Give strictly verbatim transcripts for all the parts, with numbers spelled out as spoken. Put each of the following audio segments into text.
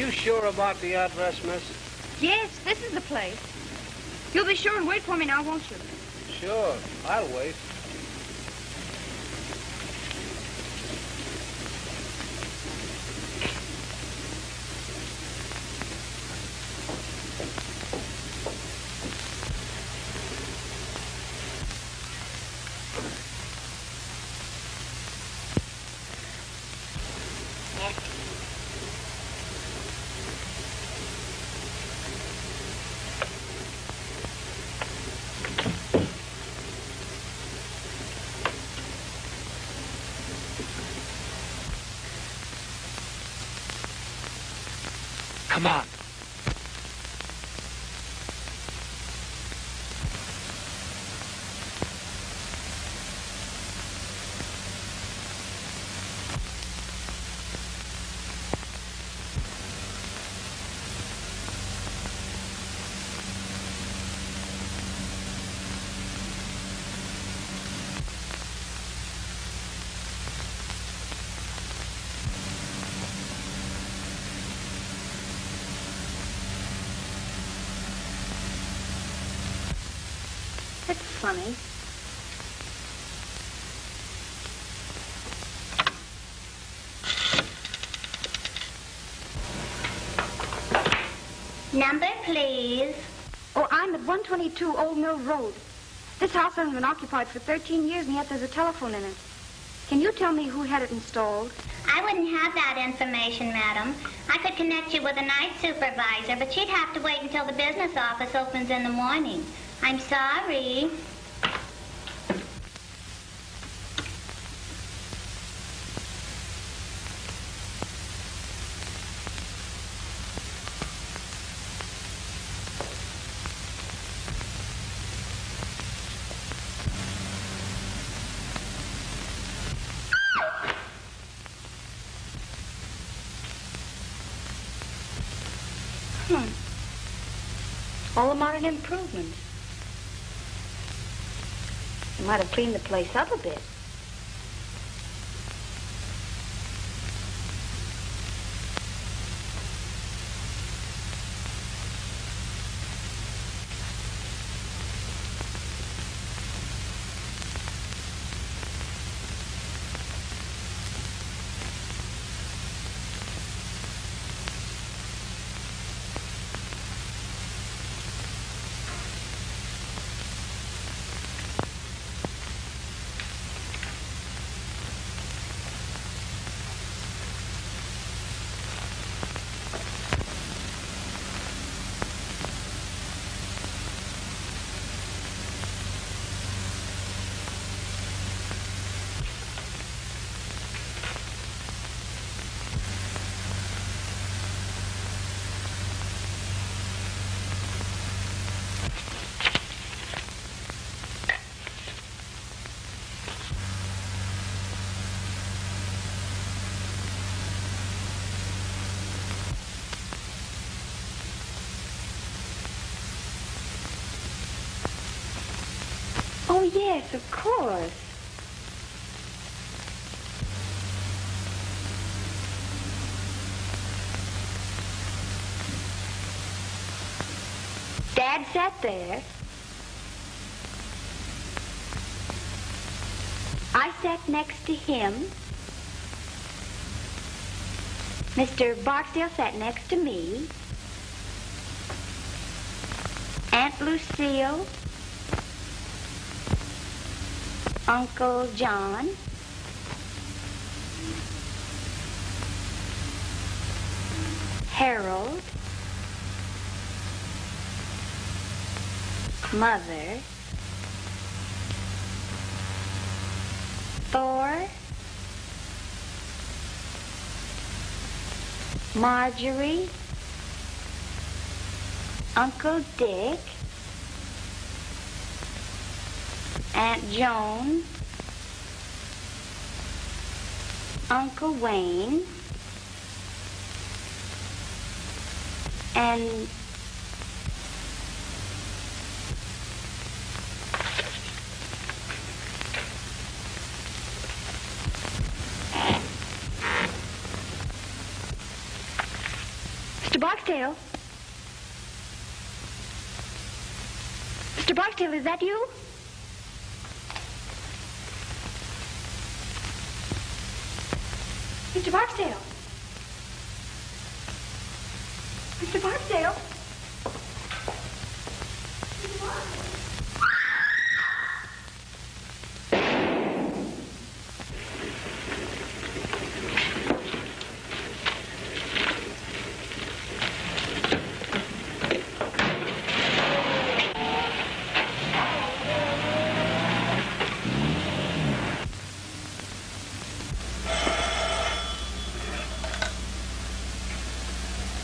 You sure about the address, miss? Yes, this is the place. You'll be sure and wait for me now, won't you? Sure, I'll wait. Come on. Funny. Number, please. Oh, I'm at one twenty-two Old Mill Road. This house hasn't been occupied for thirteen years, and yet there's a telephone in it. Can you tell me who had it installed? I wouldn't have that information, madam. I could connect you with a night supervisor, but she'd have to wait until the business office opens in the morning. I'm sorry. Hmm. All the modern improvements. You might have cleaned the place up a bit. Yes, of course. Dad sat there. I sat next to him. Mister Barksdale sat next to me. Aunt Lucille. Uncle John, Harold, Mother, Thor, Marjorie, Uncle Dick, Aunt Joan, Uncle Wayne, and Mister Barksdale? Mister Barksdale, is that you? Mister Barksdale? Mister Barksdale? Mister Barksdale?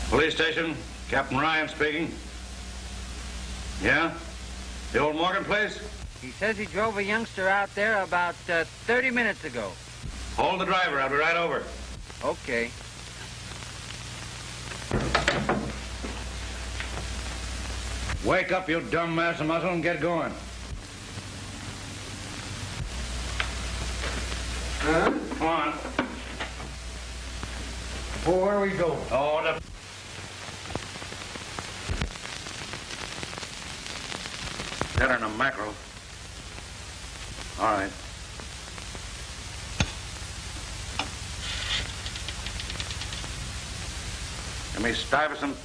Police station, Captain Ryan speaking. Yeah? The old Morgan place? He says he drove a youngster out there about uh, thirty minutes ago. Hold the driver, I'll be right over. Okay. Wake up, you dumb master muscle, and get going. Huh? Come on. Well, where are we going? Oh, the... Better than a mackerel. All right. Give me Stuyvesant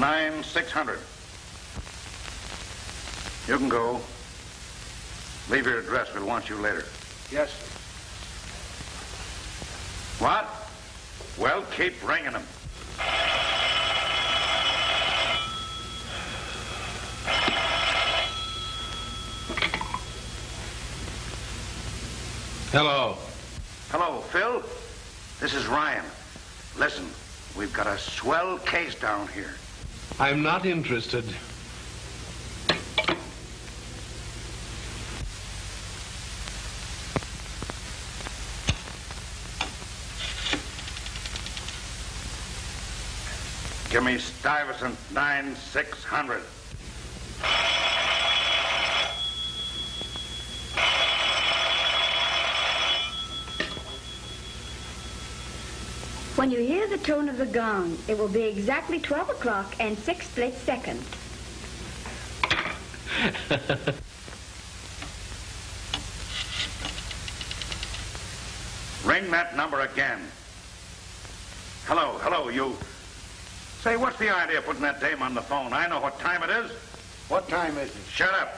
nine six hundred. You can go. Leave your address. We'll want you later. Yes, sir. What? Well, keep ringing them. Hello. Hello, Phil. This is Ryan. Listen, we've got a swell case down here. I'm not interested. Give me Stuyvesant nine six hundred. When you hear the tone of the gong, it will be exactly twelve o'clock and six split seconds. Ring that number again. Hello, hello, you. Say, what's the idea of putting that dame on the phone? I know what time it is. What time is it? Shut up.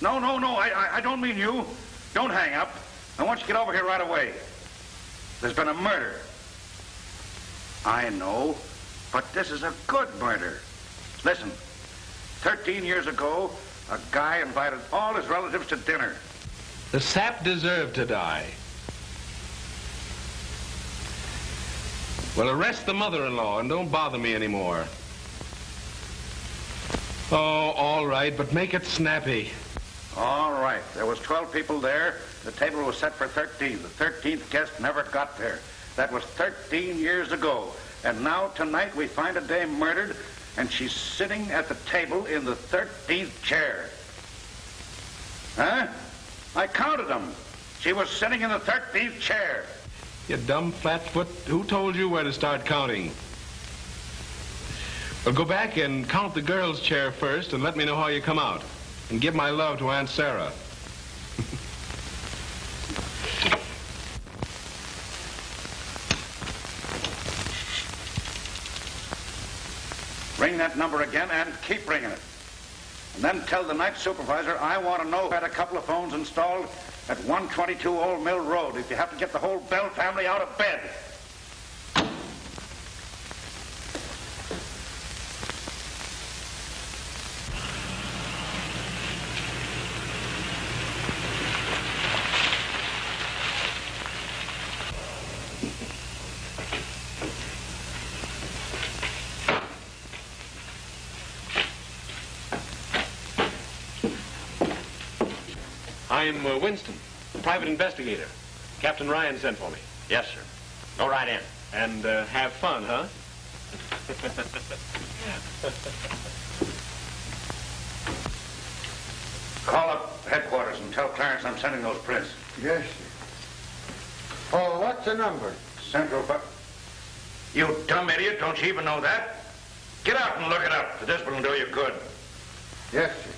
No, no, no, I, I, I don't mean you. Don't hang up. I want you to get over here right away. There's been a murder. I know, but this is a good murder. Listen, thirteen years ago, a guy invited all his relatives to dinner. The sap deserved to die. Well, arrest the mother-in-law and don't bother me anymore. Oh, all right, but make it snappy. All right, there was twelve people there. The table was set for thirteen. The thirteenth guest never got there. That was thirteen years ago. And now tonight we find a dame murdered, and she's sitting at the table in the thirteenth chair. Huh? I counted them. She was sitting in the thirteenth chair. You dumb flatfoot. Who told you where to start counting? Well, go back and count the girl's chair first and let me know how you come out. And give my love to Aunt Sarah. Ring that number again and keep ringing it. And then tell the night supervisor I want to know who had a couple of phones installed at one twenty-two Old Mill Road if you have to get the whole Bell family out of bed. I'm uh, Winston, private investigator. Captain Ryan sent for me. Yes, sir. Go right in. And uh, have fun, huh? Call up headquarters and tell Clarence I'm sending those prints. Yes, sir. Oh, what's the number? Central... You dumb idiot, don't you even know that? Get out and look it up, for this will do you good. Yes, sir.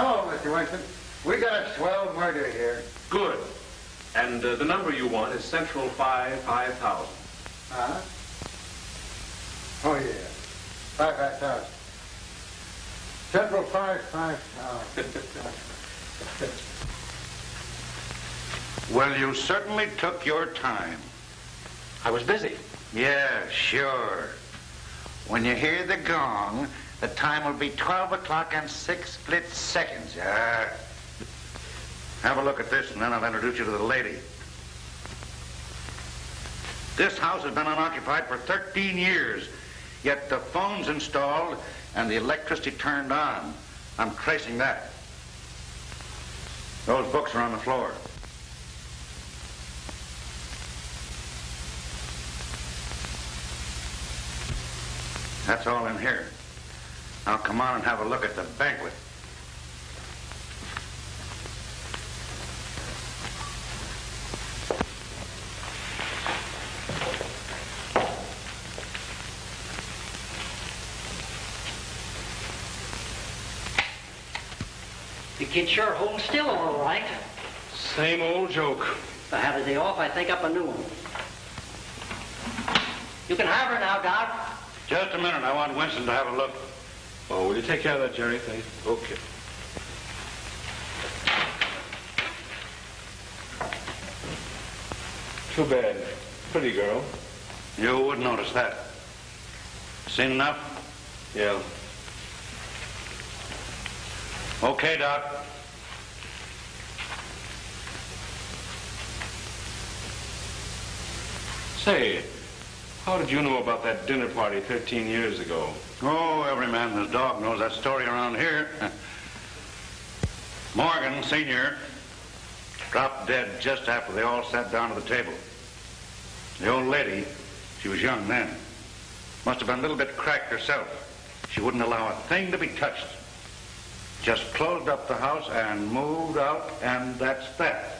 Hello, Mister Winston. We got a swell murder here. Good. And uh, the number you want is Central five five thousand. Uh-huh. Oh, yeah. five five thousand. Central five five thousand. Well, you certainly took your time. I was busy. Yeah, sure. When you hear the gong, the time will be twelve o'clock and six split seconds. Uh, have a look at this, and then I'll introduce you to the lady. This house has been unoccupied for thirteen years, yet the phone's installed and the electricity turned on. I'm tracing that. Those books are on the floor. That's all in here. Now come on and have a look at the banquet. The kid sure holds still all right. Same old joke. If I had a day off, I'd think up a new one. You can have her now, Doc. Just a minute, I want Winston to have a look. Oh, will you take care of that, Jerry? Thanks. Okay. Too bad. Pretty girl. You would notice that. Seen enough? Yeah. Okay, Doc. Say, how did you know about that dinner party thirteen years ago? Oh, every man and his dog knows that story around here. Morgan, Senior, dropped dead just after they all sat down to the table. The old lady, she was young then, must have been a little bit cracked herself. She wouldn't allow a thing to be touched. Just closed up the house and moved out, and that's that.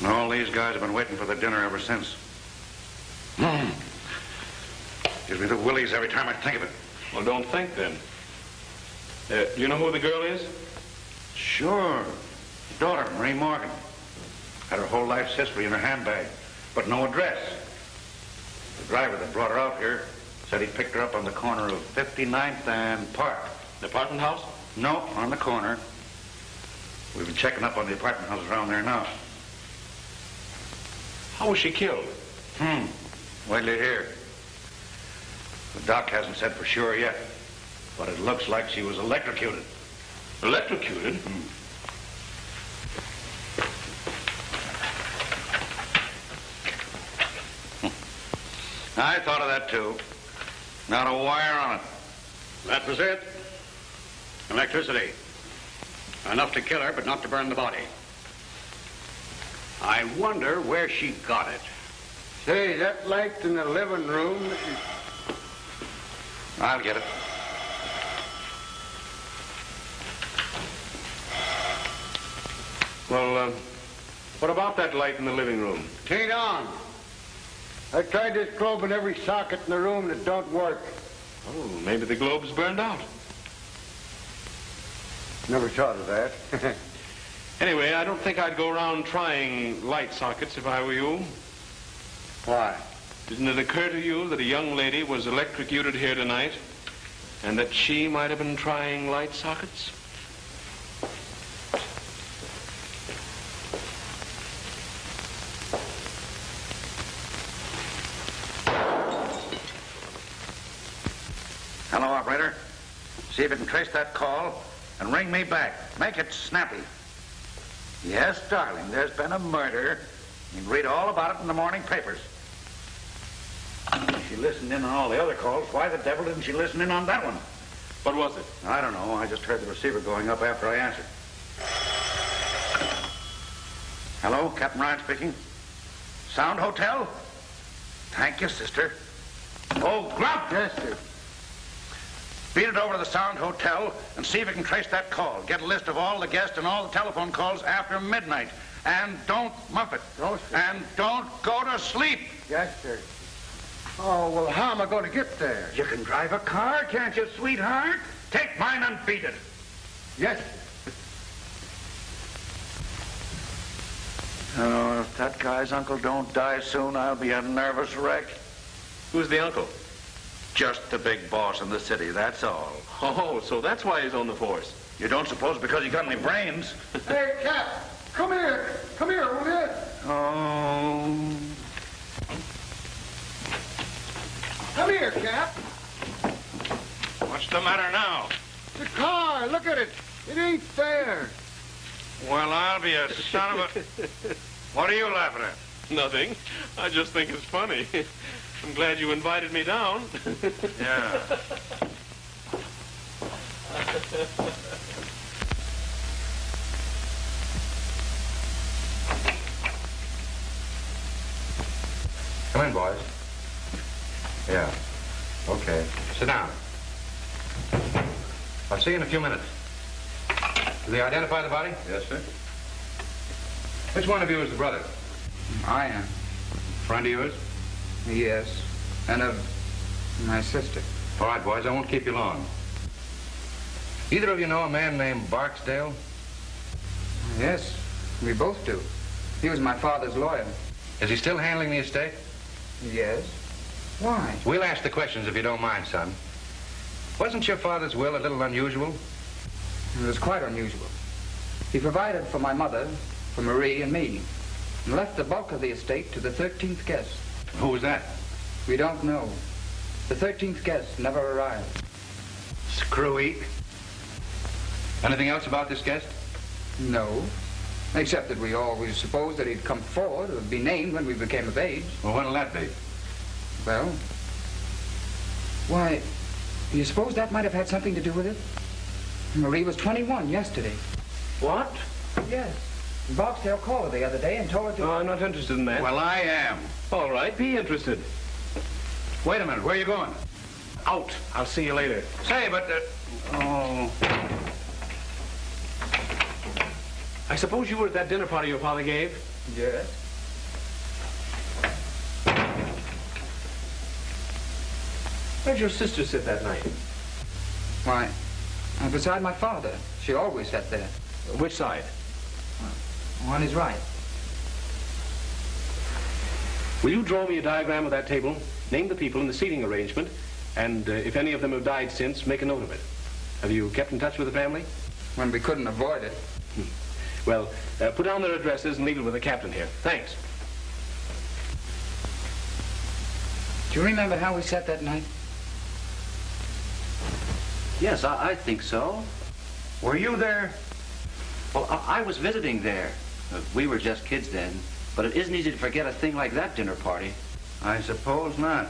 And all these guys have been waiting for the dinner ever since. Mm. Gives me the willies every time I think of it. Well, don't think then. Uh, do you know who the girl is? Sure. Daughter, Marie Morgan. Had her whole life's history in her handbag, but no address. The driver that brought her out here said he picked her up on the corner of fifty-ninth and Park. The apartment house? No, on the corner. We've been checking up on the apartment houses around there now. How was she killed? Hmm. Wait till you hear. The doc hasn't said for sure yet, but it looks like she was electrocuted. Electrocuted? Hmm. I thought of that too. Not a wire on it. That was it. Electricity. Enough to kill her, but not to burn the body. I wonder where she got it. Say, that light in the living room is... I'll get it. Well, uh, what about that light in the living room? It ain't on. I tried this globe in every socket in the room and it don't work. Oh, maybe the globe's burned out. Never thought of that. Anyway, I don't think I'd go around trying light sockets if I were you. Why? Didn't it occur to you that a young lady was electrocuted here tonight and that she might have been trying light sockets? Hello, operator. See if you can trace that call and ring me back. Make it snappy. Yes, darling, there's been a murder. You can read all about it in the morning papers. She listened in on all the other calls. Why the devil didn't she listen in on that one? What was it? I don't know. I just heard the receiver going up after I answered. Hello, Captain Ryan speaking. Sound Hotel? Thank you, sister. Oh, Grump! Yes, sir. Beat it over to the Sound Hotel and see if you can trace that call. Get a list of all the guests and all the telephone calls after midnight. And don't muff it. No, sir. And don't go to sleep. Yes, sir. Oh, well, how am I going to get there? You can drive a car, can't you, sweetheart? Take mine and beat it. Yes, sir. Oh, if that guy's uncle don't die soon, I'll be a nervous wreck. Who's the uncle? Just the big boss in the city, that's all. Oh, so that's why he's on the force. You don't suppose because he got any brains? Hey, Cap, come here. Come here, won't you? Oh. Come here, Cap. What's the matter now? The car, look at it. It ain't fair. Well, I'll be a son of a... What are you laughing at? Nothing. I just think it's funny. I'm glad you invited me down. Yeah. Come in, boys. Yeah. Okay. Sit down. I'll see you in a few minutes. Did they identify the body? Yes, sir. Which one of you is the brother? I am. Friend of yours? Yes. And of my sister. All right, boys, I won't keep you long. Either of you know a man named Barksdale? Yes, we both do. He was my father's lawyer. Is he still handling the estate? Yes. Why? We'll ask the questions if you don't mind, son. Wasn't your father's will a little unusual? It was quite unusual. He provided for my mother, for Marie and me, and left the bulk of the estate to the thirteenth guest. Who was that? We don't know. The thirteenth guest never arrived. Screwy. Anything else about this guest? No, except that we always supposed that he'd come forward or be named when we became of age. Well, when'll that be? Well, why, do you suppose that might have had something to do with it? Marie was twenty-one yesterday. What? Yes. Barksdale called her the other day and told her to... Oh, I'm not interested in that. Well, I am. All right, be interested. Wait a minute, where are you going? Out. I'll see you later. Say, but... Uh... Oh. I suppose you were at that dinner party your father gave? Yes. Where'd your sister sit that night? Why... And beside my father. She always sat there. Which side? On his right. Will you draw me a diagram of that table? Name the people in the seating arrangement, and uh, if any of them have died since, make a note of it. Have you kept in touch with the family? When we couldn't avoid it. Hmm. Well, uh, put down their addresses and leave it with the captain here. Thanks. Do you remember how we sat that night? Yes, I, I think so. Were you there? Well, I, I was visiting there. Uh, we were just kids then, but it isn't easy to forget a thing like that dinner party. I suppose not.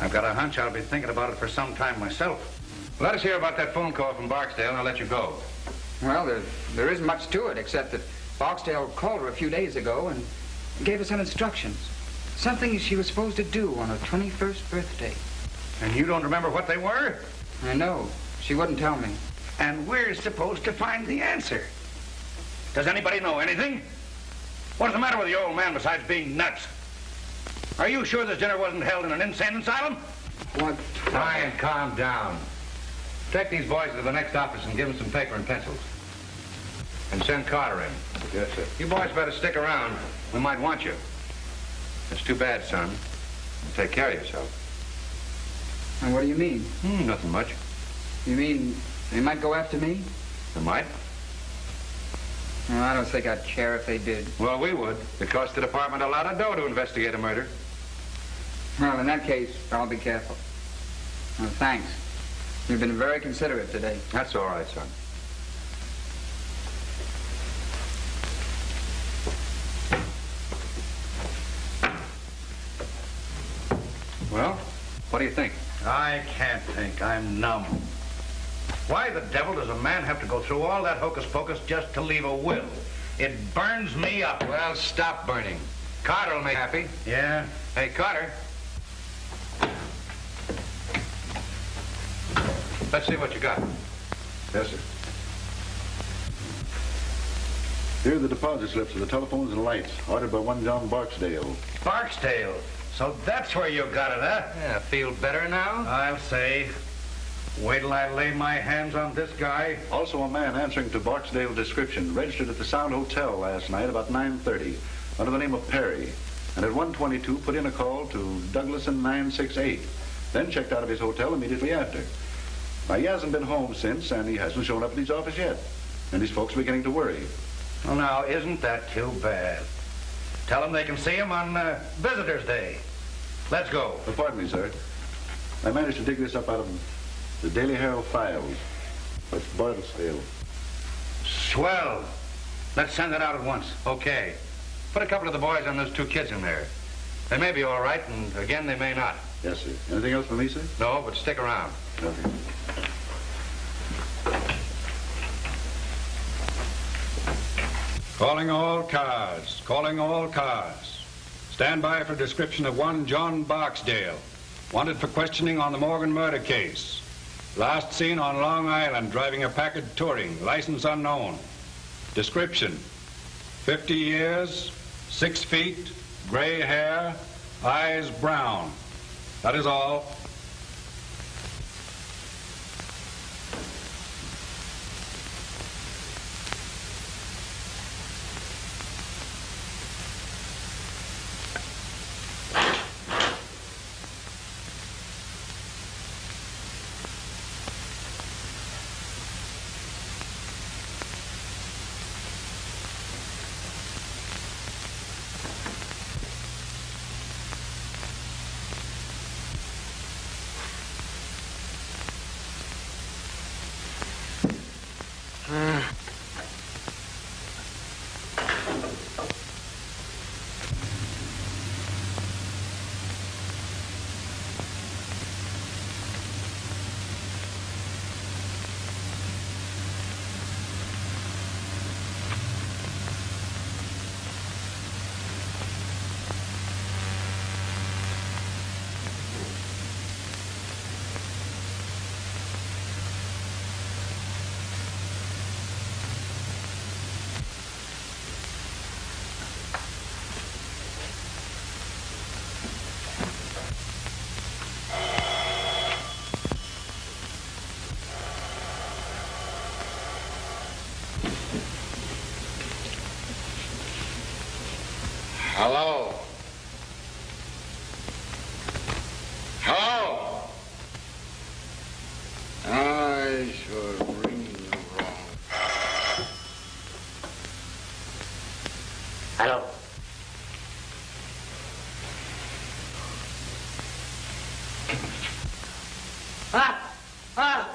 I've got a hunch I'll be thinking about it for some time myself. Let us hear about that phone call from Barksdale, and I'll let you go. Well, there, there isn't much to it, except that Barksdale called her a few days ago and gave her some instructions. Something she was supposed to do on her twenty-first birthday. And you don't remember what they were? I know. She wouldn't tell me. And we're supposed to find the answer. Does anybody know anything? What's the matter with the old man besides being nuts? Are you sure this dinner wasn't held in an insane asylum? What? Ryan, calm down. Take these boys to the next office and give them some paper and pencils. And send Carter in. Yes, sir. You boys better stick around. We might want you. It's too bad, son. Take care of yourself. And what do you mean? Hmm, nothing much. You mean they might go after me? They might. Well, I don't think I'd care if they did. Well, we would. It cost the department a lot of dough to investigate a murder. Well, in that case, I'll be careful. Well, thanks. You've been very considerate today. That's all right, son. Well, what do you think? I can't think. I'm numb. Why the devil does a man have to go through all that hocus-pocus just to leave a will? It burns me up. Well, stop burning. Carter will make happy. Yeah? Hey, Carter. Let's see what you got. Yes, sir. Here are the deposit slips of the telephones and lights, ordered by one John Barksdale. Barksdale? So that's where you got it, huh? Yeah, feel better now? I'll say. Wait till I lay my hands on this guy. Also a man answering to Barksdale's description, registered at the Sound Hotel last night about nine thirty, under the name of Perry, and at one twenty-two put in a call to Douglaston nine six eight, then checked out of his hotel immediately after. Now, he hasn't been home since, and he hasn't shown up at his office yet, and his folks are beginning to worry. Well, now, isn't that too bad? Tell them they can see him on uh, Visitor's Day. Let's go. Oh, pardon me, sir. I managed to dig this up out of the Daily Herald files. That's Barksdale. Swell. Let's send it out at once. Okay. Put a couple of the boys on those two kids in there. They may be all right, and again, they may not. Yes, sir. Anything else for me, sir? No, but stick around. Okay. Calling all cars, calling all cars. Stand by for description of one John Barksdale, wanted for questioning on the Morgan murder case. Last seen on Long Island driving a Packard touring, license unknown. Description, fifty years, six feet, gray hair, eyes brown. That is all. Hello? Hello? I sure bring you wrong. Hello? Ah! Ah!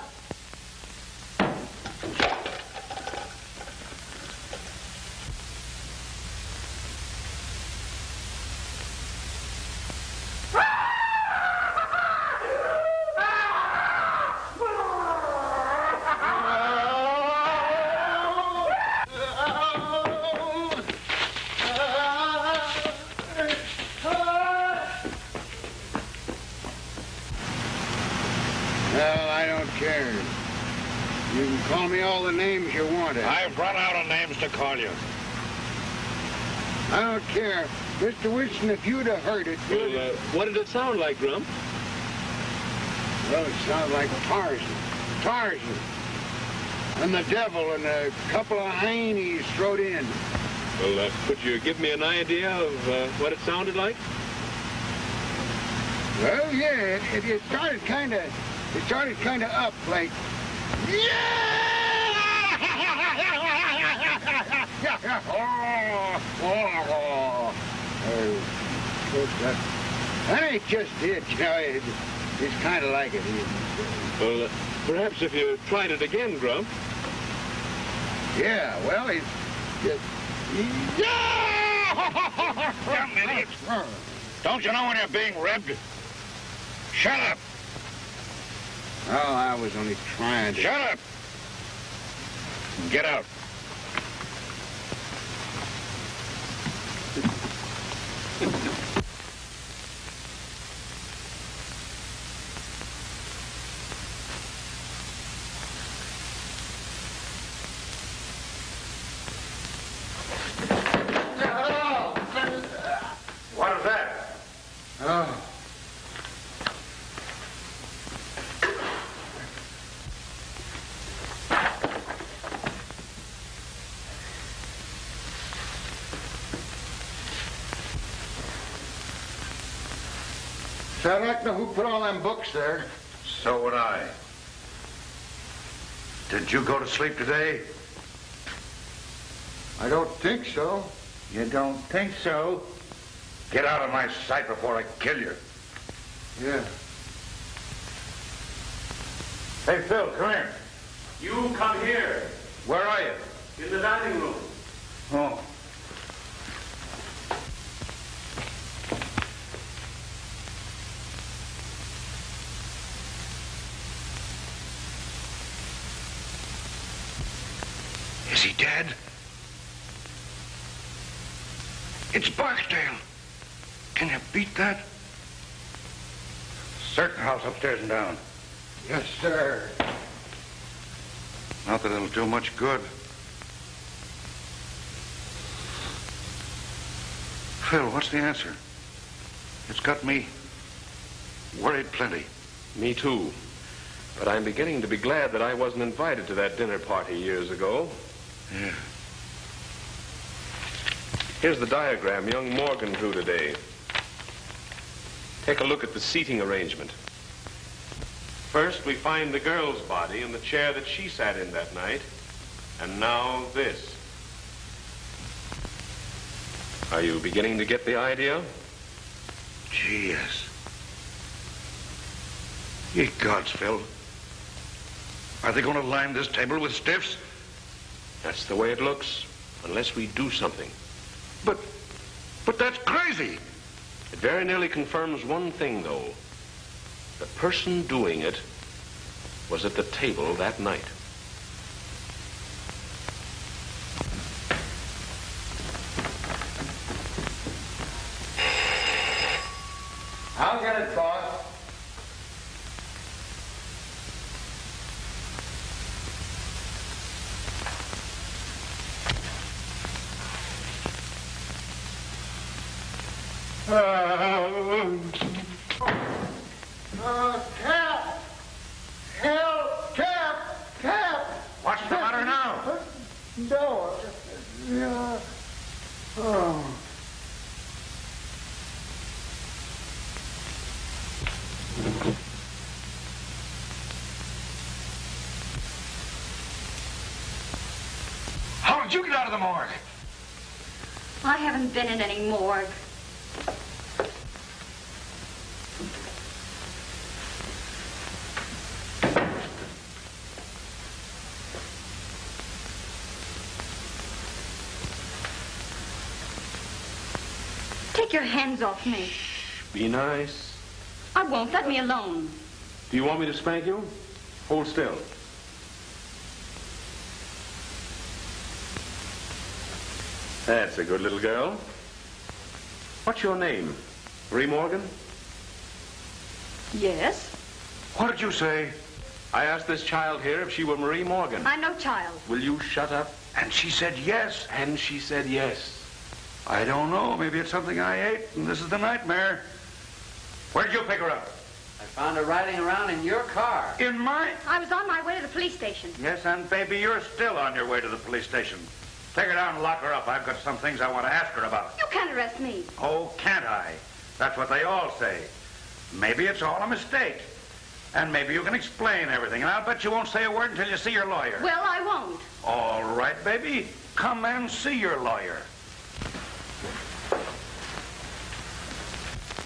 Well, I don't care. You can call me all the names you want. I've run out of names to call you. I don't care. Mister Wilson, if you'd have heard it... Well, uh, what did it sound like, Grump? Well, it sounded like Tarzan. Tarzan. And the devil and a couple of hyenas strode in. Well, uh, could you give me an idea of uh, what it sounded like? Well, yeah, it, it started kind of... It started kind of up, like, yeah! Oh, oh, oh. That ain't just it, you know, it, it's kind of like it. Well, uh, perhaps if you tried it again, Grump. Yeah, well, it's just, yeah! Young idiot, don't you know when you're being ribbed? Shut up! Oh, I was only trying to... Shut up! Get out. I don't know who put all them books there. So would I. Did you go to sleep today? I don't think so. You don't think so? Get out of my sight before I kill you. Yeah. Hey, Phil, come here. You come here. Where are you? In the dining room. Oh. Is he dead? It's Barksdale. Can you beat that? Search the house upstairs and down. Yes, sir. Not that it'll do much good. Phil, what's the answer? It's got me worried plenty. Me too. But I'm beginning to be glad that I wasn't invited to that dinner party years ago. Yeah. Here's the diagram young Morgan drew today. Take a look at the seating arrangement. First, we find the girl's body in the chair that she sat in that night. And now this. Are you beginning to get the idea? Gee, yes. Ye gods, Phil. Are they going to line this table with stiffs? That's the way it looks, unless we do something. But, but that's crazy. It very nearly confirms one thing, though. The person doing it was at the table that night. I'll get it, boss. Uh, Uh, Cap! Help! Cap! Cap! What's the matter now? No. Uh, oh. How did you get out of the morgue? I haven't been in any morgue. Your hands off me. Shh, be nice. I won't. Let me alone. Do you want me to spank you? Hold still. That's a good little girl. What's your name? Marie Morgan? Yes. What did you say? I asked this child here if she were Marie Morgan. I'm no child. Will you shut up? And she said yes. And she said yes. I don't know. Maybe it's something I ate, and this is the nightmare. Where'd you pick her up? I found her riding around in your car. In my... I was on my way to the police station. Yes, and baby, you're still on your way to the police station. Take her down and lock her up. I've got some things I want to ask her about. You can't arrest me. Oh, can't I? That's what they all say. Maybe it's all a mistake. And maybe you can explain everything. And I'll bet you won't say a word until you see your lawyer. Well, I won't. All right, baby. Come and see your lawyer.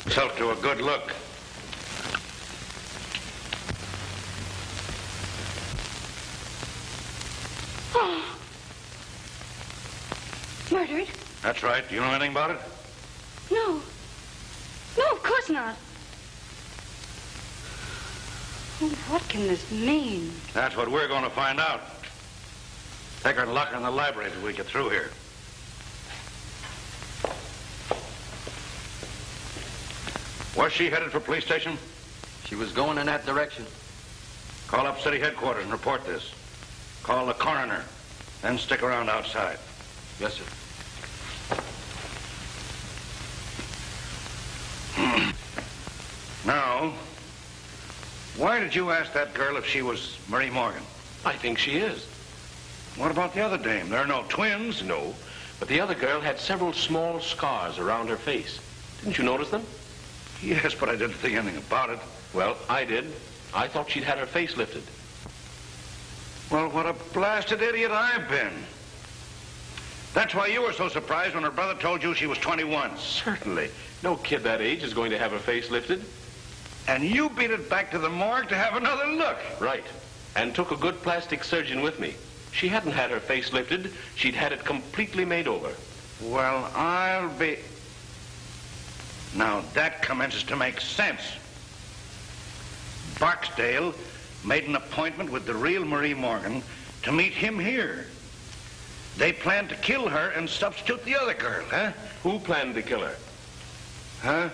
Yourself to a good look. Oh. Murdered? That's right. Do you know anything about it? No. No, of course not. Oh, what can this mean? That's what we're going to find out. Take her and lock her in the library till we get through here. Was she headed for police station? She was going in that direction. Call up city headquarters and report this. Call the coroner, then stick around outside. Yes, sir. Now, why did you ask that girl if she was Marie Morgan? I think she is. What about the other dame? There are no twins. No, but the other girl had several small scars around her face. Didn't you notice them? Yes, but I didn't think anything about it. Well, I did. I thought she'd had her face lifted. Well, what a blasted idiot I've been. That's why you were so surprised when her brother told you she was twenty-one. Certainly. No kid that age is going to have her face lifted. And you beat it back to the morgue to have another look. Right. And took a good plastic surgeon with me. She hadn't had her face lifted. She'd had it completely made over. Well, I'll be... Now, that commences to make sense. Barksdale made an appointment with the real Marie Morgan to meet him here. They planned to kill her and substitute the other girl, huh? Who planned to kill her? Huh?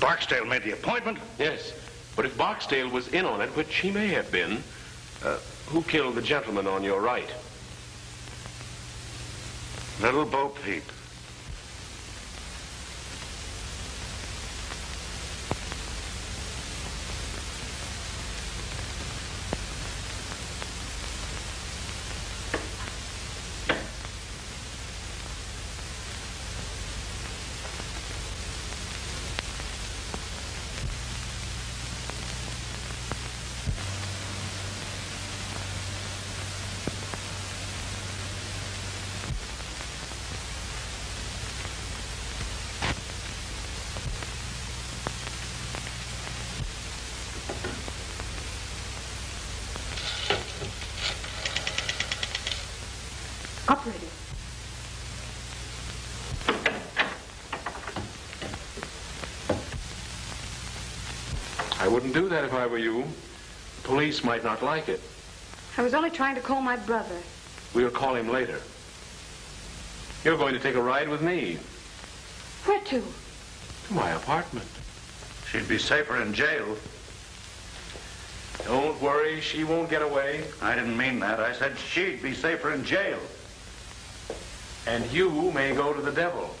Barksdale made the appointment? Yes, but if Barksdale was in on it, which he may have been, uh, who killed the gentleman on your right? Little Bo Peep. I wouldn't do that if I were you. The police might not like it. I was only trying to call my brother. We'll call him later. You're going to take a ride with me. Where to? To my apartment. She'd be safer in jail. Don't worry, she won't get away. I didn't mean that. I said she'd be safer in jail. And you may go to the devil.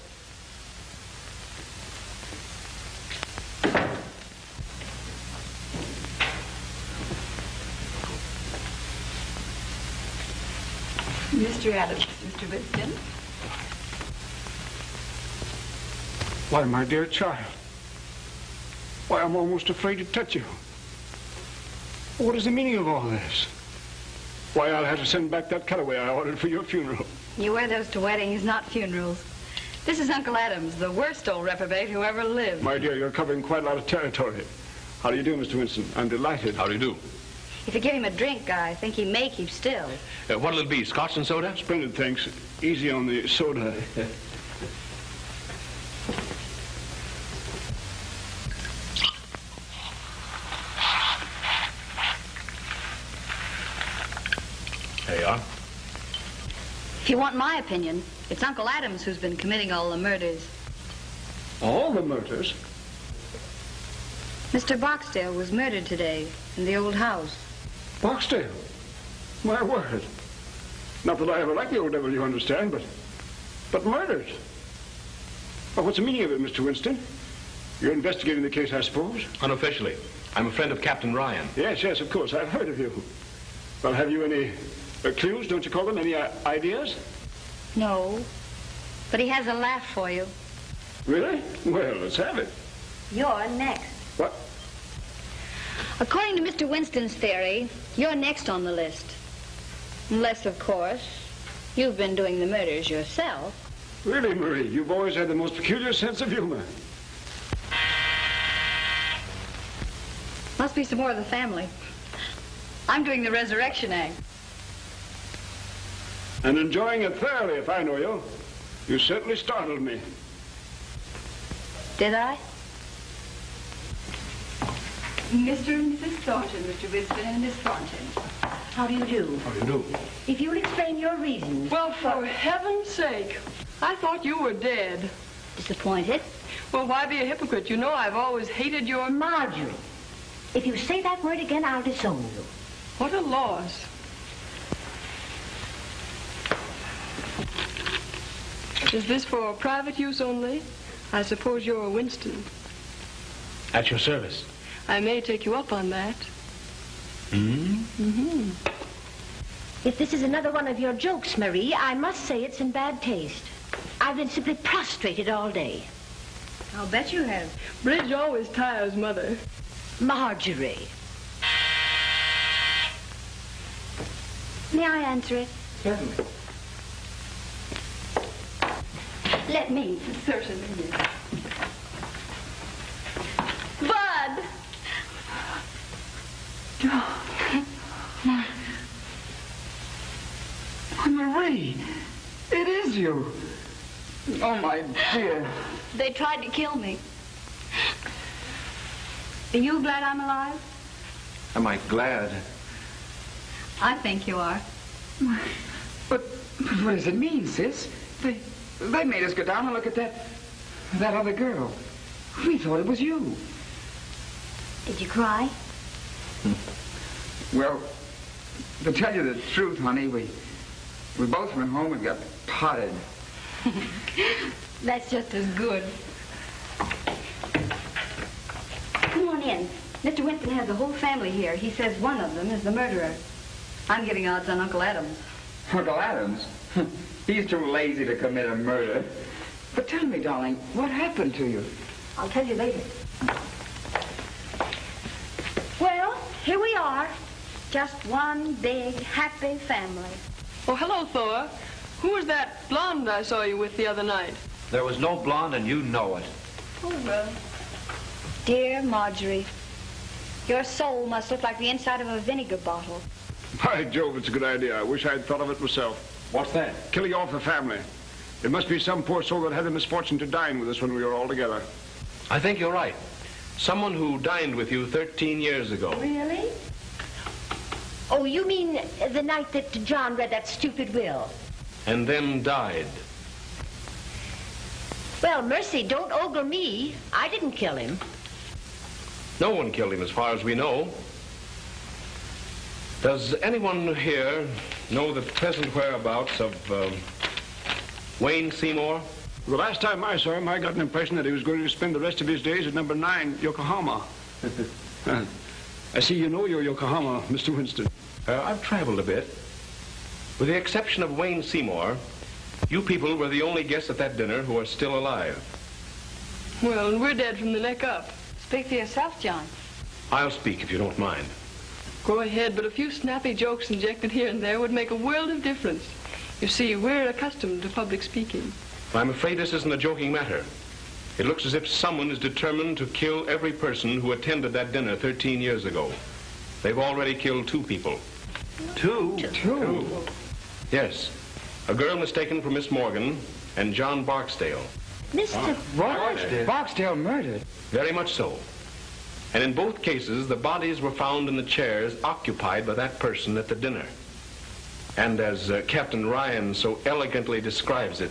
Mister Adams, Mister Winston. Why, my dear child. Why, I'm almost afraid to touch you. What is the meaning of all this? Why, I'll have to send back that cutaway I ordered for your funeral. You wear those to weddings, not funerals. This is Uncle Adams, the worst old reprobate who ever lived. My dear, you're covering quite a lot of territory. How do you do, Mister Winston? I'm delighted. How do you do? If you give him a drink, I think he may keep still. Uh, what'll it be, scotch and soda? Splendid, thanks. Easy on the soda. There you are. If you want my opinion, it's Uncle Adams who's been committing all the murders. All the murders? Mister Barksdale was murdered today in the old house. Barksdale? My word. Not that I ever liked the old devil, you understand, but... but murdered. Well, what's the meaning of it, Mister Winston? You're investigating the case, I suppose? Unofficially. I'm a friend of Captain Ryan. Yes, yes, of course. I've heard of you. Well, have you any uh, clues, don't you call them? Any uh, ideas? No. But he has a laugh for you. Really? Well, let's have it. You're next. What? According to Mister Winston's theory, you're next on the list. Unless, of course, you've been doing the murders yourself. Really, Marie, you've always had the most peculiar sense of humor. Must be some more of the family. I'm doing the resurrection act. And enjoying it thoroughly, if I know you. You certainly startled me. Did I? Mister and Missus Thornton, Mister Winston and Miss Thornton. How do you do? How do you do? If you'll explain your reasons. Well, for heaven's sake, I thought you were dead. Disappointed? Well, why be a hypocrite? You know I've always hated your... Marjorie, if you say that word again, I'll disown you. What a loss. Is this for private use only? I suppose you're a Winston. At your service. I may take you up on that. Mm? Mm-hmm. If this is another one of your jokes, Marie, I must say it's in bad taste. I've been simply prostrated all day. I'll bet you have. Bridge always tires Mother. Marjorie. May I answer it? Certainly. Let me. Certainly. Bud! Why, Marie, it is you. Oh, my dear. They tried to kill me. Are you glad I'm alive? Am I glad? I think you are. But what does it mean, sis? They, they made us go down and look at that, that other girl. We thought it was you. Did you cry? Well, to tell you the truth, honey, we, we both went home and got potted. That's just as good. Come on in. Mister Winston has the whole family here. He says one of them is the murderer. I'm giving odds on Uncle Adams. Uncle Adams? He's too lazy to commit a murder. But tell me, darling, what happened to you? I'll tell you later. Well, here we are. Just one big, happy family. Oh, hello, Thor. Who was that blonde I saw you with the other night? There was no blonde, and you know it. Oh, well. Dear Marjorie, your soul must look like the inside of a vinegar bottle. By Jove, it's a good idea. I wish I had thought of it myself. What's that? Killing off the family. It must be some poor soul that had the misfortune to dine with us when we were all together. I think you're right. Someone who dined with you thirteen years ago. Really? Oh, you mean the night that John read that stupid will? And then died. Well, Mercy, don't ogle me. I didn't kill him. No one killed him, as far as we know. Does anyone here know the present whereabouts of uh, Wayne Seymour? The last time I saw him, I got an impression that he was going to spend the rest of his days at number nine, Yokohama. uh, I see you know your Yokohama, Mister Winston. Uh, I've traveled a bit. With the exception of Wayne Seymour, you people were the only guests at that dinner who are still alive. Well, we're dead from the neck up. Speak for yourself, John. I'll speak if you don't mind. Go ahead, but a few snappy jokes injected here and there would make a world of difference. You see, we're accustomed to public speaking. I'm afraid this isn't a joking matter. It looks as if someone is determined to kill every person who attended that dinner thirteen years ago. They've already killed two people. Two? Two. two. Yes, a girl mistaken for Miss Morgan and John Barksdale. Mister Barksdale? Barksdale murdered? Very much so. And in both cases, the bodies were found in the chairs occupied by that person at the dinner. And as uh, Captain Ryan so elegantly describes it,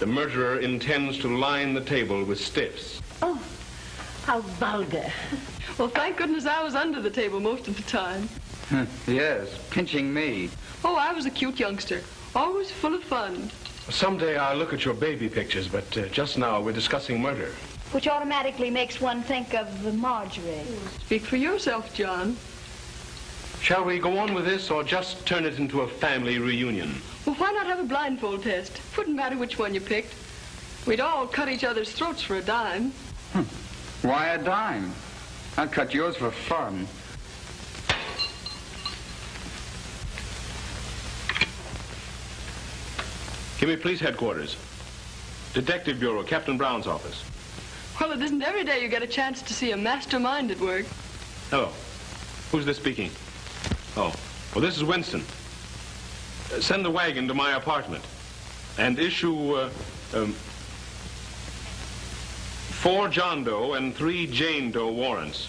the murderer intends to line the table with stiffs. Oh, how vulgar. Well, thank goodness I was under the table most of the time. Yes, pinching me. Oh, I was a cute youngster, always full of fun. Someday I'll look at your baby pictures, but uh, just now we're discussing murder. Which automatically makes one think of Marjorie. Speak for yourself, John. Shall we go on with this or just turn it into a family reunion? Well, why not have a blindfold test? Wouldn't matter which one you picked. We'd all cut each other's throats for a dime. Hmm. Why a dime? I'd cut yours for fun. Give me police headquarters. Detective Bureau, Captain Brown's office. Well, it isn't every day you get a chance to see a mastermind at work. Hello. Who's this speaking? Oh. Well, this is Winston. Uh, send the wagon to my apartment. And issue, uh, um, four John Doe and three Jane Doe warrants.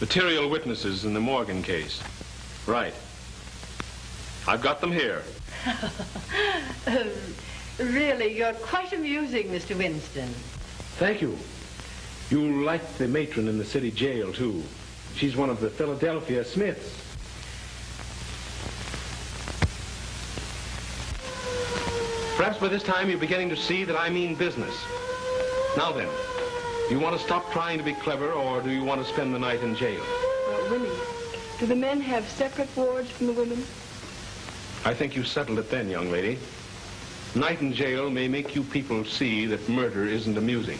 Material witnesses in the Morgan case. Right. I've got them here. um, really, you're quite amusing, Mister Winston. Thank you. You like the matron in the city jail, too. She's one of the Philadelphia Smiths. Perhaps by this time you're beginning to see that I mean business. Now then, do you want to stop trying to be clever, or do you want to spend the night in jail? Well, Willie, do the men have separate wards from the women? I think you settled it then, young lady. Night in jail may make you people see that murder isn't amusing.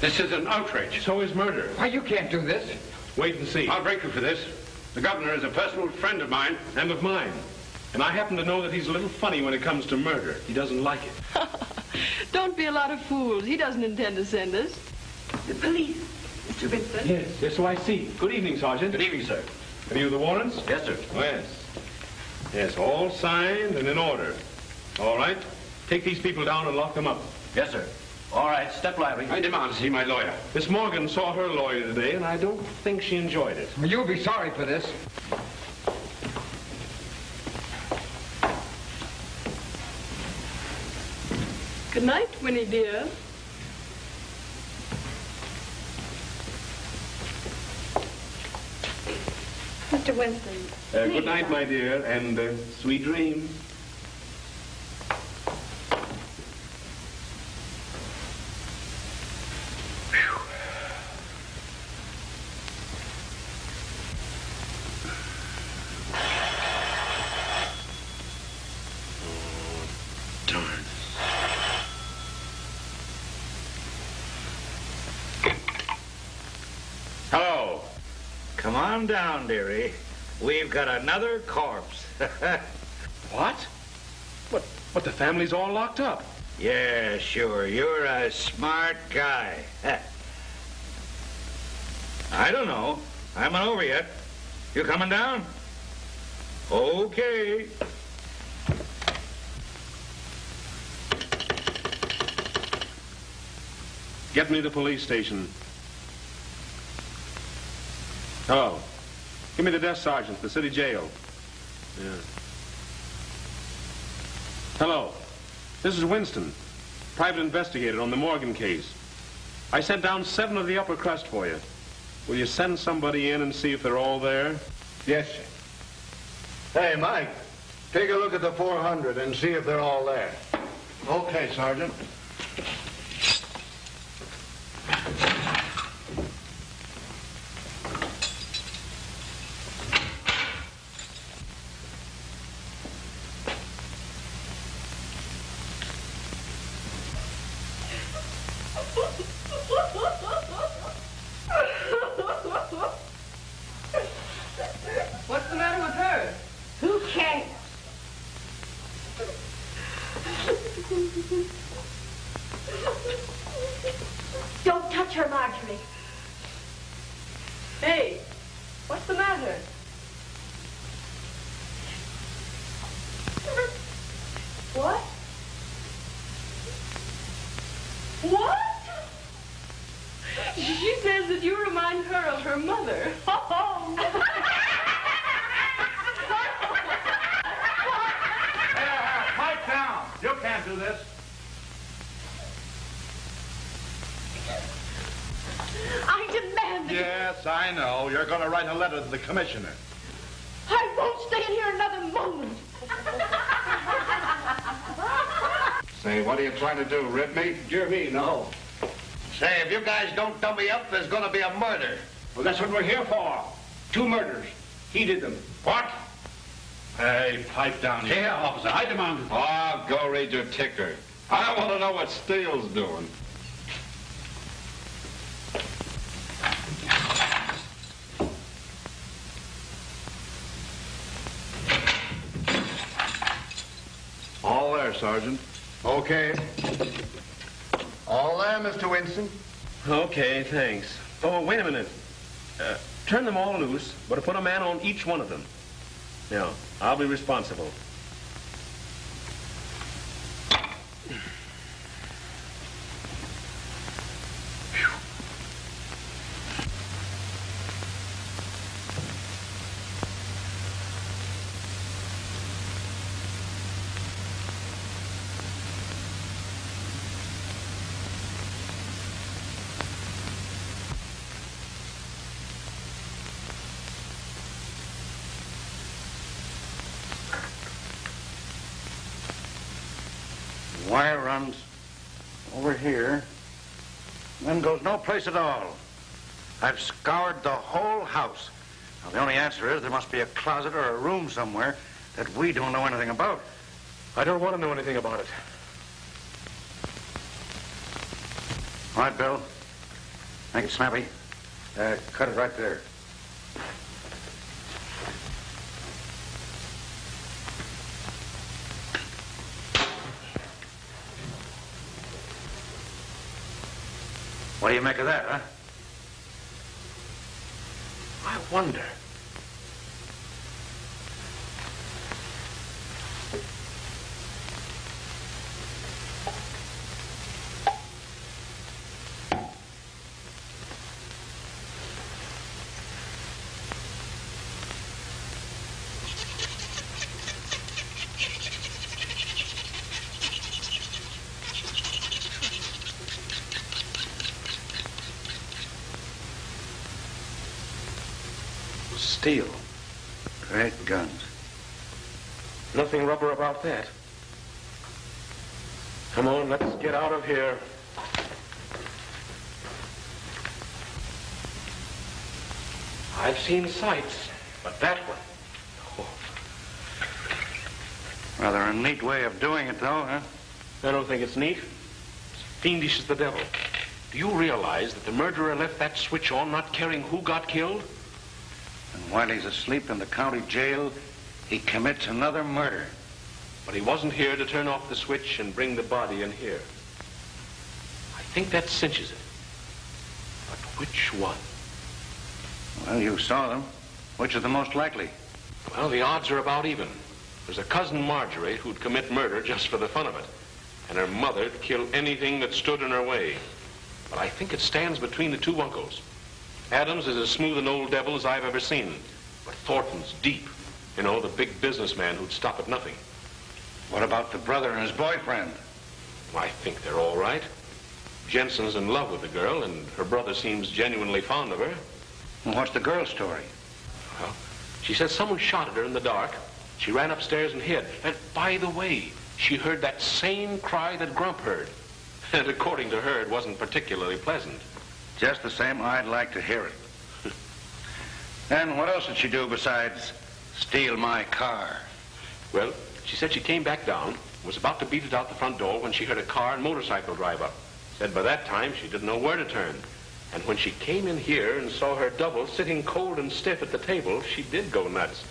This is an outrage. So is murder. Why, you can't do this. Wait and see. I'll break you for this. The governor is a personal friend of mine. And of mine. And I happen to know that he's a little funny when it comes to murder. He doesn't like it. Don't be a lot of fools. He doesn't intend to send us. The police, Mister Vincent. Yes, yes, so I see. Good evening, Sergeant. Good evening, sir. Have you the warrants? Yes, sir. Oh, yes. Yes, all signed and in order. All right. Take these people down and lock them up. Yes, sir. All right, step lively. I demand to see my lawyer. Miss Morgan saw her lawyer today, and I don't think she enjoyed it. Well, you'll be sorry for this. Good night, Winnie, dear. Mister Winston. Uh, good night, my dear, and uh, sweet dreams. Down, dearie. We've got another corpse. What? But, but the family's all locked up. Yeah, sure. You're a smart guy. I don't know. I'm not over yet. You coming down? Okay. Get me the police station. Hello. Give me the desk sergeant, the city jail. Yeah. Hello. This is Winston, private investigator on the Morgan case. I sent down seven of the upper crust for you. Will you send somebody in and see if they're all there? Yes, sir. Hey, Mike, take a look at the four hundred and see if they're all there. Okay, Sergeant. To the commissioner. I won't stay in here another moment. Say, what are you trying to do, rip me? Dear me, no. Say, if you guys don't dumb me up, there's going to be a murder. Well, that's what we're here for. Two murders. He did them. What? Hey, pipe down here. Here, officer, I demand it. Oh, go read your ticker. I want to know what Steele's doing. Sergeant. Okay. All there, Mister Winston. Okay, thanks. Oh, wait a minute. Uh, turn them all loose, but put a man on each one of them. Now, I'll be responsible. Wire runs over here, then goes no place at all. I've scoured the whole house. Now, the only answer is there must be a closet or a room somewhere that we don't know anything about. I don't want to know anything about it. All right, Bill. Make it snappy. Uh, cut it right there. What do you make of that, huh? I wonder. Steel. Great guns. Nothing rubber about that. Come on, let's get out of here. I've seen sights, but that one. Oh. Rather a neat way of doing it, though, huh? I don't think it's neat. It's fiendish as the devil. Do you realize that the murderer left that switch on, not caring who got killed? And while he's asleep in the county jail, he commits another murder. But he wasn't here to turn off the switch and bring the body in here. I think that cinches it. But which one? Well, you saw them. Which is the most likely? Well, the odds are about even. There's a cousin Marjorie who'd commit murder just for the fun of it. And her mother'd kill anything that stood in her way. But I think it stands between the two uncles. Adams is as smooth an old devil as I've ever seen. But Thornton's deep. You know, the big businessman who'd stop at nothing. What about the brother and his boyfriend? I think they're all right. Jensen's in love with the girl, and her brother seems genuinely fond of her. And what's the girl's story? Well, she says someone shot at her in the dark. She ran upstairs and hid. And by the way, she heard that same cry that Grump heard. And according to her, it wasn't particularly pleasant. Just the same, I'd like to hear it. Then what else did she do besides steal my car? Well, she said she came back down, was about to beat it out the front door when she heard a car and motorcycle drive up. Said by that time she didn't know where to turn. And when she came in here and saw her double sitting cold and stiff at the table, she did go nuts.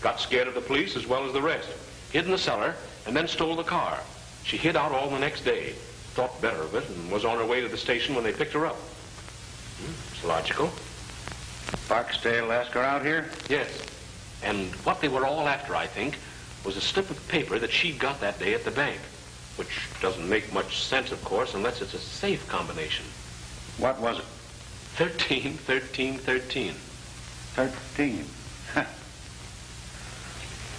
Got scared of the police as well as the rest. Hid in the cellar and then stole the car. She hid out all the next day, thought better of it, and was on her way to the station when they picked her up. It's logical. Barksdale asked her out here? Yes. And what they were all after, I think, was a slip of paper that she got that day at the bank. Which doesn't make much sense, of course, unless it's a safe combination. What was it? Thirteen, thirteen, thirteen. Thirteen?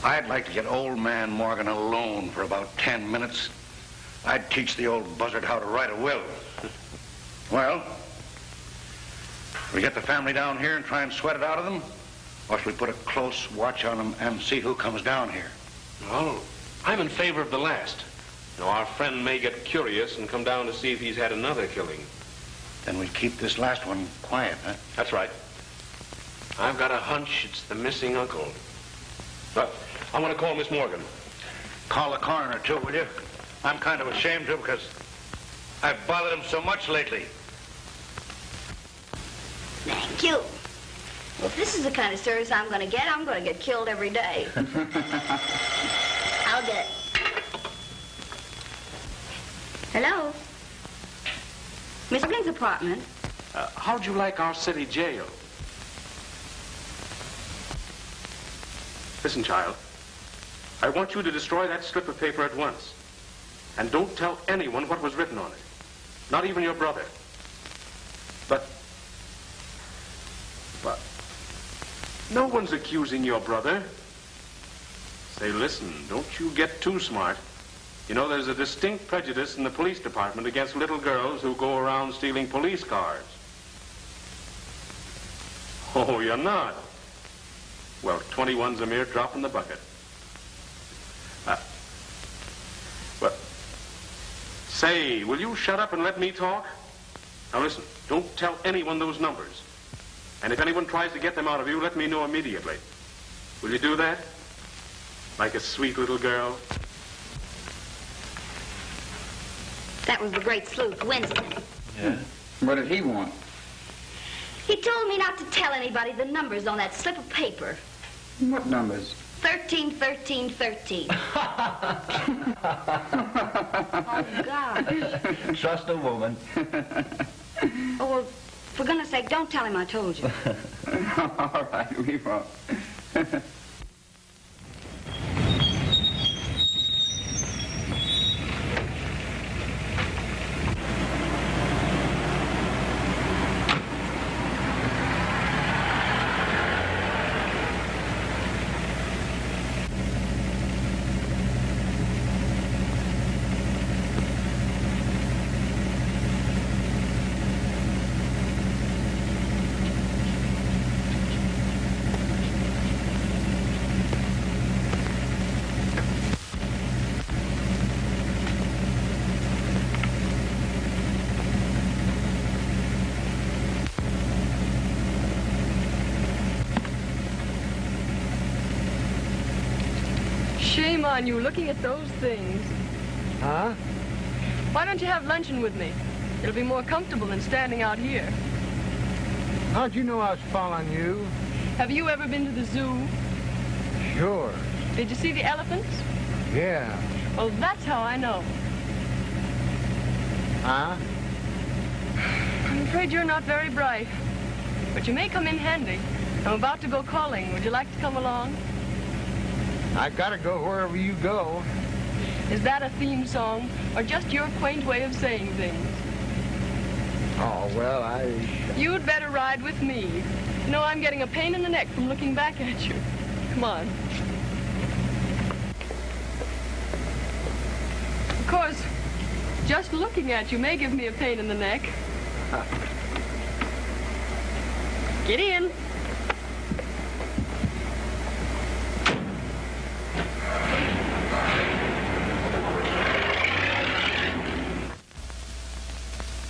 I'd like to get old man Morgan alone for about ten minutes. I'd teach the old buzzard how to write a will. Well? We get the family down here and try and sweat it out of them? Or should we put a close watch on them and see who comes down here? Well, I'm in favor of the last. You know, our friend may get curious and come down to see if he's had another killing. Then we keep this last one quiet, huh? That's right. I've got a hunch it's the missing uncle. But I want to call Miss Morgan. Call the coroner, too, will you? I'm kind of ashamed, too, because I've bothered him so much lately. Thank you. Well, if this is the kind of service I'm going to get, I'm going to get killed every day. I'll get it. Hello? Miss Bling's apartment. Uh, how'd you like our city jail? Listen, child. I want you to destroy that strip of paper at once. And don't tell anyone what was written on it. Not even your brother. But... But no one's accusing your brother. Say, listen, don't you get too smart. You know, there's a distinct prejudice in the police department against little girls who go around stealing police cars. Oh, you're not. Well, twenty-one's a mere drop in the bucket. Uh, but, say, will you shut up and let me talk? Now, listen, don't tell anyone those numbers. And if anyone tries to get them out of you, let me know immediately. Will you do that? like a sweet little girl. That was the great sleuth, Wednesday. Yeah. What did he want? He told me not to tell anybody the numbers on that slip of paper. What numbers? Thirteen, thirteen, thirteen. Oh, gosh. Trust a woman. Oh, well, for goodness sake, don't tell him I told you. All right, we won't. Shame on you, looking at those things. Huh? Why don't you have luncheon with me? It'll be more comfortable than standing out here. How'd you know I was following you? Have you ever been to the zoo? Sure. Did you see the elephants? Yeah. Well, that's how I know. Huh? I'm afraid you're not very bright, but you may come in handy. I'm about to go calling. Would you like to come along? I've got to go wherever you go. Is that a theme song, or just your quaint way of saying things? Oh, well, I... You'd better ride with me. No, I'm getting a pain in the neck from looking back at you. Come on. Of course, just looking at you may give me a pain in the neck. Huh. Get in.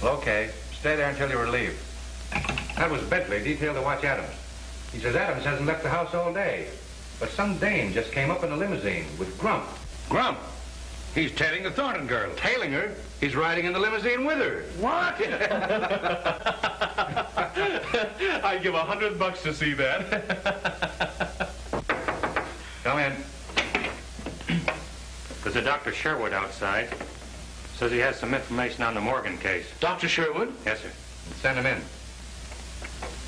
Okay, stay there until you're relieved. That was Bentley, detailed to watch Adams. He says Adams hasn't left the house all day, but some dame just came up in a limousine with Grump. Grump? He's tailing the Thornton girl. Tailing her? He's riding in the limousine with her. What? I'd give a hundred bucks to see that. Come in. There's a Doctor Sherwood outside. Says he has some information on the Morgan case. Doctor Sherwood? Yes, sir. Send him in.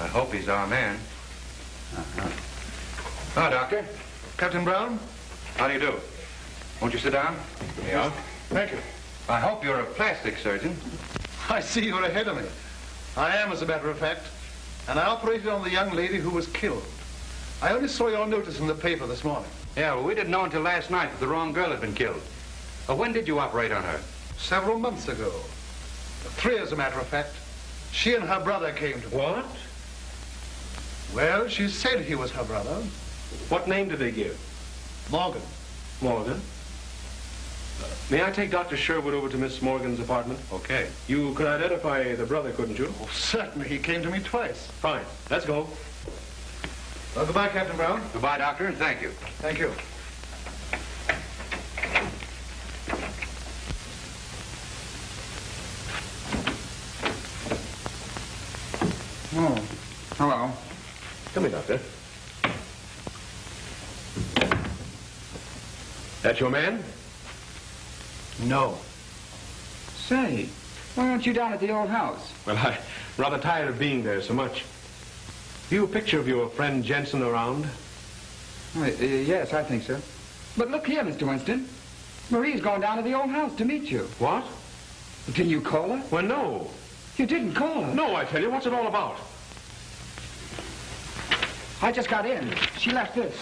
I hope he's our man. Uh-huh. Hello, Doctor. Captain Brown? How do you do? Won't you sit down? Yeah. Thank you. I hope you're a plastic surgeon. I see you're ahead of me. I am, as a matter of fact. And I operated on the young lady who was killed. I only saw your notice in the paper this morning. Yeah, well, we didn't know until last night that the wrong girl had been killed. Uh, when did you operate on her? Several months ago. Three, as a matter of fact. She and her brother came to... What? Well, she said he was her brother. What name did they give? Morgan. Morgan? Uh, may I take Doctor Sherwood over to Miss Morgan's apartment? Okay. You could identify the brother, couldn't you? Oh, certainly. He came to me twice. Fine. Let's go. Well, goodbye, Captain Brown. Goodbye, Doctor, and thank you. Thank you. Oh, hello. Come in, Doctor. That your man? No. Say, why aren't you down at the old house? Well, I'm rather tired of being there so much. Do you picture of your friend Jensen around? Uh, uh, yes, I think so. But look here, Mister Winston. Marie's gone down to the old house to meet you. What? Didn't you call her? Well, no. You didn't call her? No, I tell you. What's it all about? I just got in. She left this.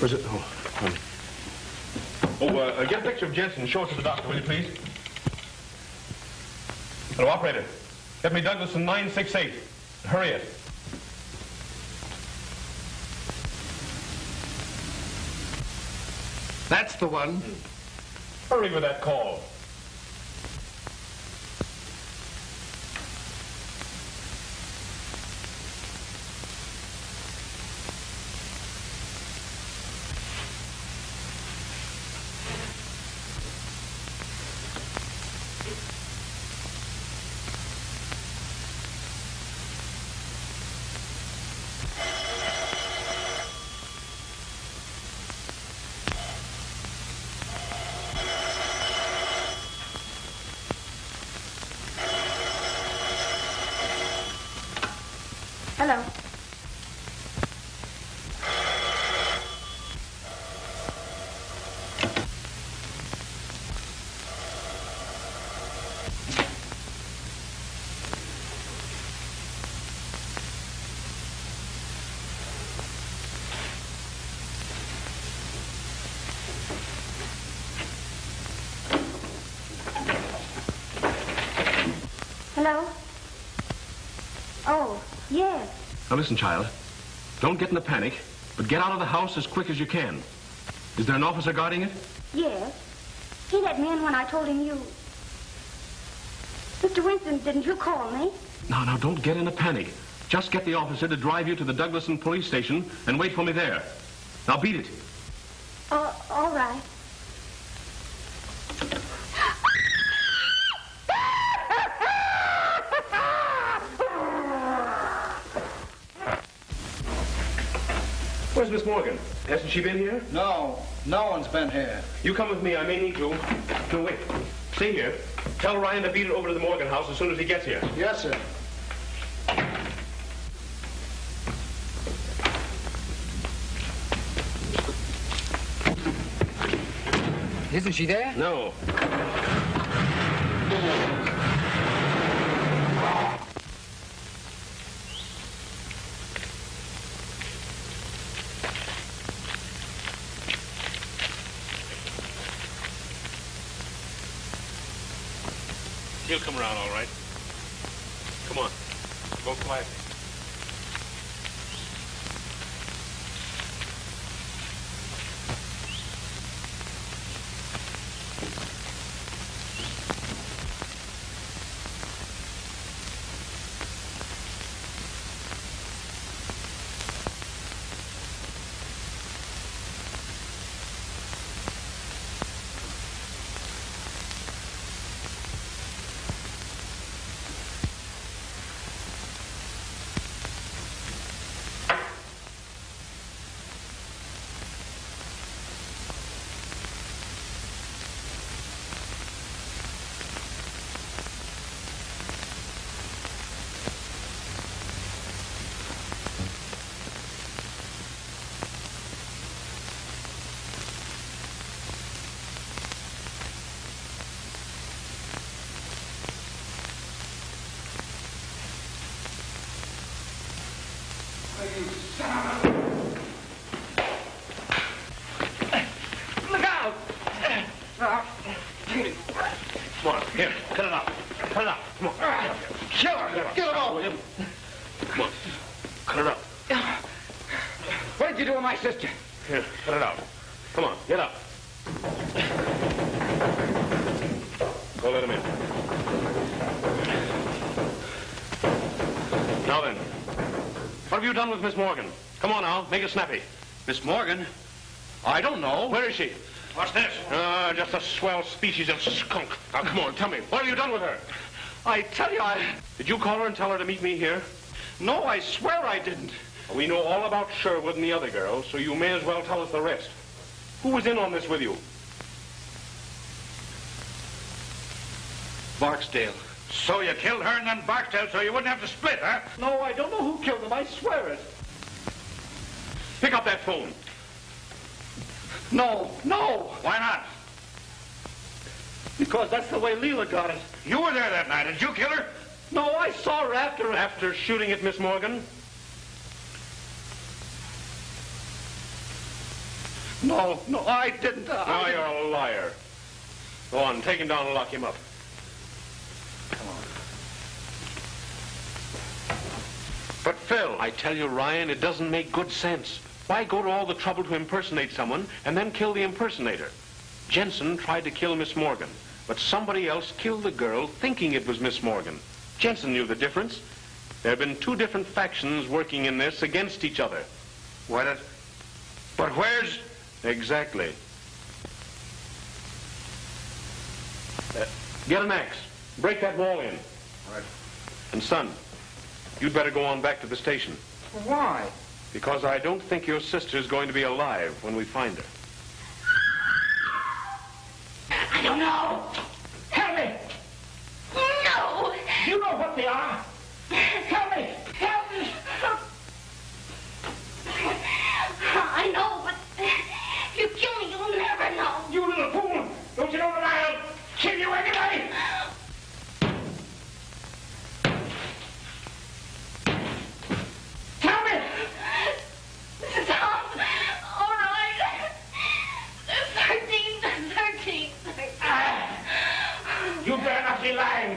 Where's it? Oh, um. oh uh, get a picture of Jensen and show it to the doctor, will you, please? Hello, operator. Get me Douglaston nine six eight. Hurry it. That's the one. Hurry with that call. Hello. Hello? Oh, yes. Now listen, child. Don't get in a panic, but get out of the house as quick as you can. Is there an officer guarding it? Yes. He let me in when I told him you... Mister Winston, didn't you call me? Now, now, don't get in a panic. Just get the officer to drive you to the Douglaston police station and wait for me there. Now, beat it. Uh, all right. Where's Miss Morgan? Hasn't she been here? No. No one's been here. You come with me. I may need you. No, wait. Stay here. Tell Ryan to beat it over to the Morgan house as soon as he gets here. Yes, sir. Isn't she there? No. He'll come around, all right. Come on. Go quietly. Done with Miss Morgan. Come on now, make it snappy. Miss Morgan? I don't know. Where is she? What's this? Ah, uh, just a swell species of skunk. Now, come on, tell me, what have you done with her? I tell you, I... Did you call her and tell her to meet me here? No, I swear I didn't. We know all about Sherwood and the other girls, so you may as well tell us the rest. Who was in on this with you? Barksdale. So you killed her and then Barksdale so you wouldn't have to split, huh? No, I don't know who killed them, I swear it. Pick up that phone. No, no! Why not? Because that's the way Leela got it. You were there that night, did you kill her? No, I saw her after... After shooting at Miss Morgan? No, no, I didn't. Uh, now I didn't. You're a liar. Go on, take him down and lock him up. But Phil, I tell you, Ryan, it doesn't make good sense. Why go to all the trouble to impersonate someone and then kill the impersonator? Jensen tried to kill Miss Morgan, but somebody else killed the girl thinking it was Miss Morgan. Jensen knew the difference. There have been two different factions working in this against each other. What? A... But where's... Exactly. Uh, get an axe. Break that wall in. All right. And son, you'd better go on back to the station. Why? Because I don't think your sister's going to be alive when we find her. I don't know. Help me. No. You know what they are. Help me. Help me. I know, but if you kill me, you'll never know. You little fool. Don't you know that I'll kill you anyway? Lying.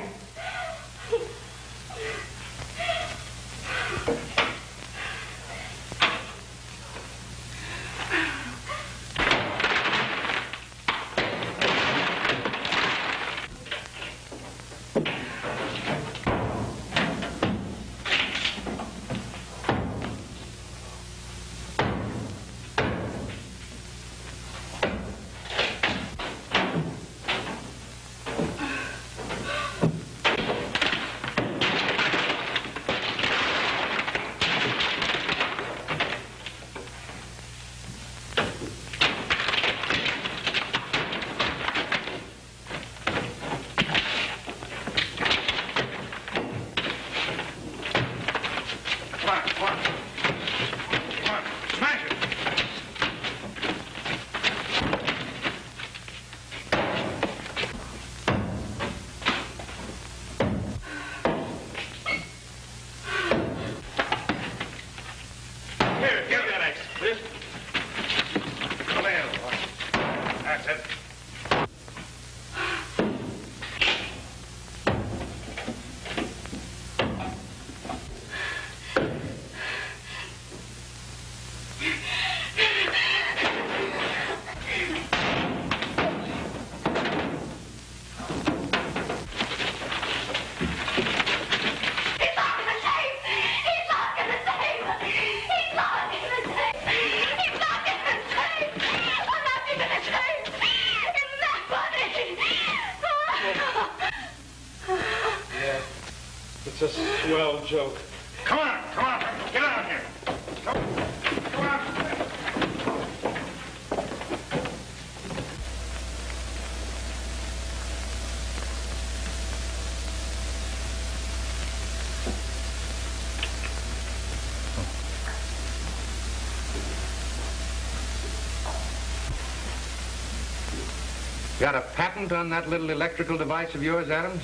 Joke. Come on, come on, get out of here. Come, come on. Got a patent on that little electrical device of yours, Adams?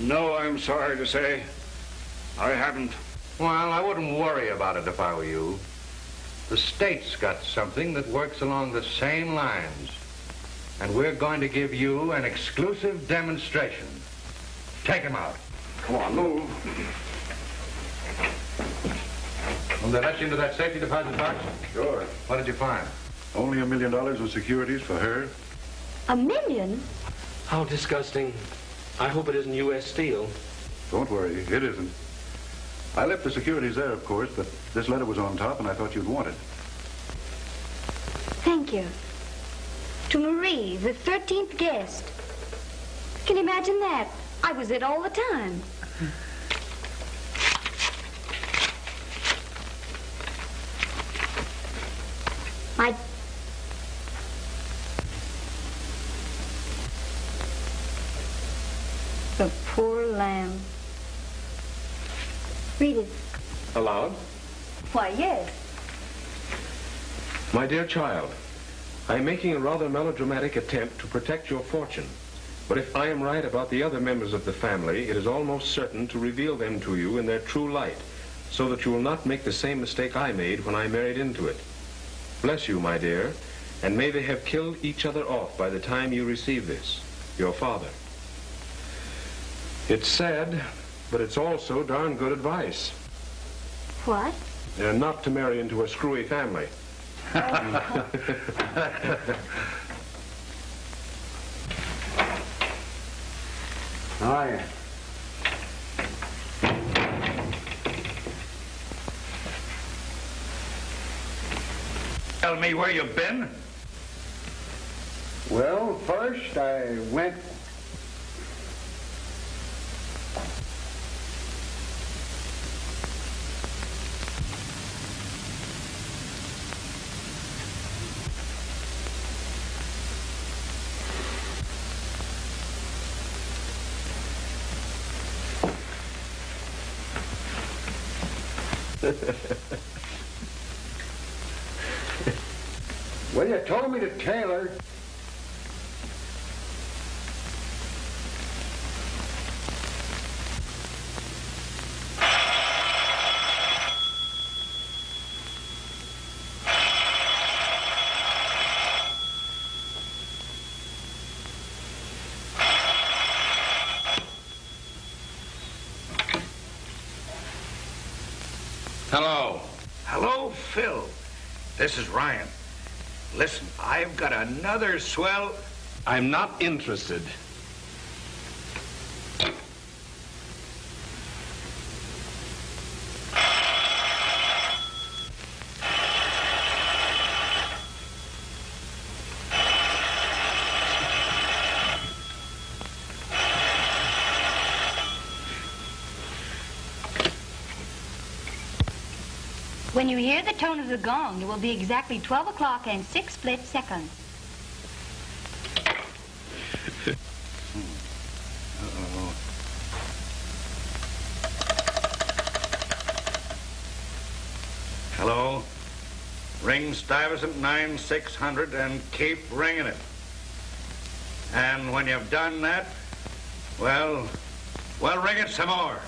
No, I'm sorry to say. I haven't. Well, I wouldn't worry about it if I were you. The state's got something that works along the same lines. And we're going to give you an exclusive demonstration. Take him out. Come on, move. Will they let you into that safety deposit box? Sure. What did you find? Only a million dollars of securities for her. A million? How disgusting. I hope it isn't U S Steel. Don't worry, it isn't. I left the securities there, of course, but this letter was on top, and I thought you'd want it. Thank you. To Marie, the thirteenth guest. Can you imagine that? I was it all the time. I... The poor lamb. Read it. Aloud? Why, yes. My dear child, I am making a rather melodramatic attempt to protect your fortune. But if I am right about the other members of the family, it is almost certain to reveal them to you in their true light, so that you will not make the same mistake I made when I married into it. Bless you, my dear, and may they have killed each other off by the time you receive this. Your father. It's sad, but it's also darn good advice. What? Uh, not to marry into a screwy family. How are you? Tell me where you've been. Well, first I went... Well, you told me to Taylor. Hello. Hello, Phil. This is Ryan. Listen, I've got another swell... I'm not interested. When you hear the tone of the gong, it will be exactly twelve o'clock and six split seconds. Uh-oh. Hello? Ring Stuyvesant nine six hundred and keep ringing it. And when you've done that, well, well, ring it some more.